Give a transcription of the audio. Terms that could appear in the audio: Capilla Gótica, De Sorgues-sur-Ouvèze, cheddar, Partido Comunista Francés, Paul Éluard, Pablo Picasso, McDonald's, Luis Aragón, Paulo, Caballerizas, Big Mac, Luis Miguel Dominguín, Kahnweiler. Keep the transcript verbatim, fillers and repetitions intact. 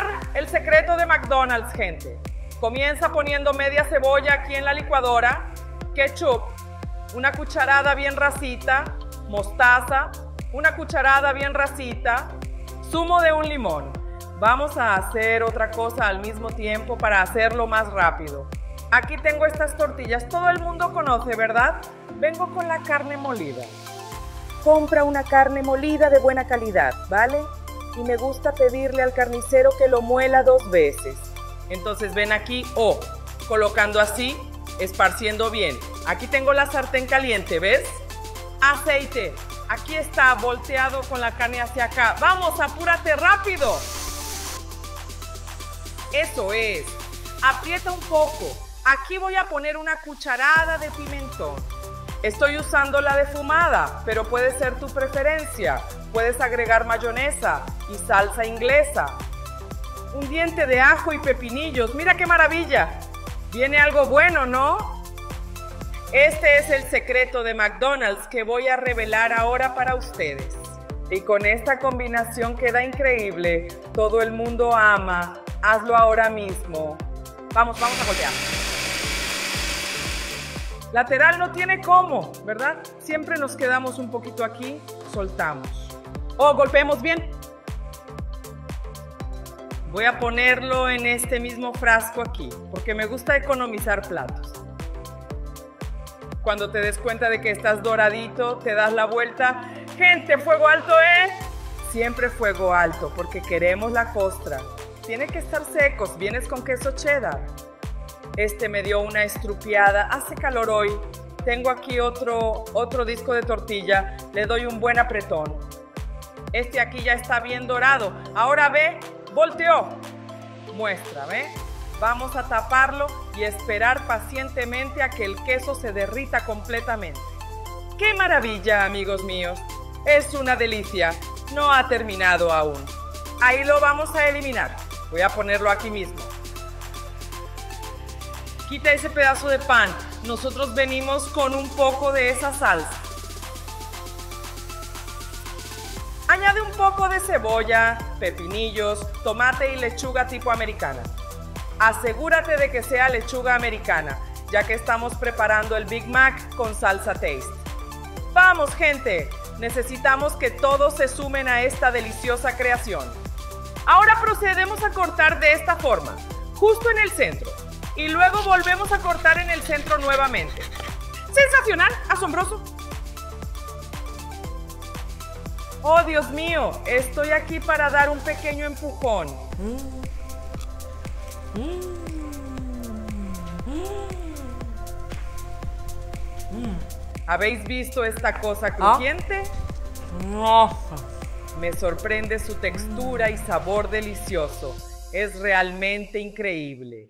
explicar el secreto de McDonald's, gente. Comienza poniendo media cebolla aquí en la licuadora, ketchup, una cucharada bien rasita, mostaza, una cucharada bien rasita, zumo de un limón. Vamos a hacer otra cosa al mismo tiempo para hacerlo más rápido. Aquí tengo estas tortillas, todo el mundo conoce, ¿verdad? Vengo con la carne molida. Compra una carne molida de buena calidad, ¿vale? Y me gusta pedirle al carnicero que lo muela dos veces. Entonces ven aquí, o oh, colocando así, esparciendo bien. Aquí tengo la sartén caliente, ¿ves? Aceite, aquí está volteado con la carne hacia acá. ¡Vamos, apúrate rápido! Eso es, aprieta un poco. Aquí voy a poner una cucharada de pimentón. Estoy usando la defumada, pero puede ser tu preferencia. Puedes agregar mayonesa y salsa inglesa. Un diente de ajo y pepinillos. ¡Mira qué maravilla! Viene algo bueno, ¿no? Este es el secreto de McDonald's que voy a revelar ahora para ustedes. Y con esta combinación queda increíble. Todo el mundo ama. Hazlo ahora mismo. Vamos, vamos a voltear. Lateral no tiene cómo, ¿verdad? Siempre nos quedamos un poquito aquí, soltamos. O golpeemos bien. Voy a ponerlo en este mismo frasco aquí, porque me gusta economizar platos. Cuando te des cuenta de que estás doradito, te das la vuelta. Gente, fuego alto, ¿eh? Siempre fuego alto, porque queremos la costra. Tiene que estar secos, vienes con queso cheddar. Este me dio una estrupiada, hace calor hoy. Tengo aquí otro, otro disco de tortilla, le doy un buen apretón. Este aquí ya está bien dorado. Ahora ve, volteó. Muestra, ¿ve? Vamos a taparlo y esperar pacientemente a que el queso se derrita completamente. ¡Qué maravilla, amigos míos! Es una delicia, no ha terminado aún. Ahí lo vamos a eliminar. Voy a ponerlo aquí mismo. Quita ese pedazo de pan. Nosotros venimos con un poco de esa salsa. Añade un poco de cebolla, pepinillos, tomate y lechuga tipo americana. Asegúrate de que sea lechuga americana, ya que estamos preparando el Big Mac con salsa taste. ¡Vamos, gente! Necesitamos que todos se sumen a esta deliciosa creación. Ahora procedemos a cortar de esta forma, justo en el centro, y luego volvemos a cortar en el centro nuevamente. ¡Sensacional! ¡Asombroso! ¡Oh, Dios mío! Estoy aquí para dar un pequeño empujón. Mm. Mm. Mm. Mm. ¿Habéis visto esta cosa crujiente? ¡No! Me sorprende su textura y sabor delicioso. Es realmente increíble.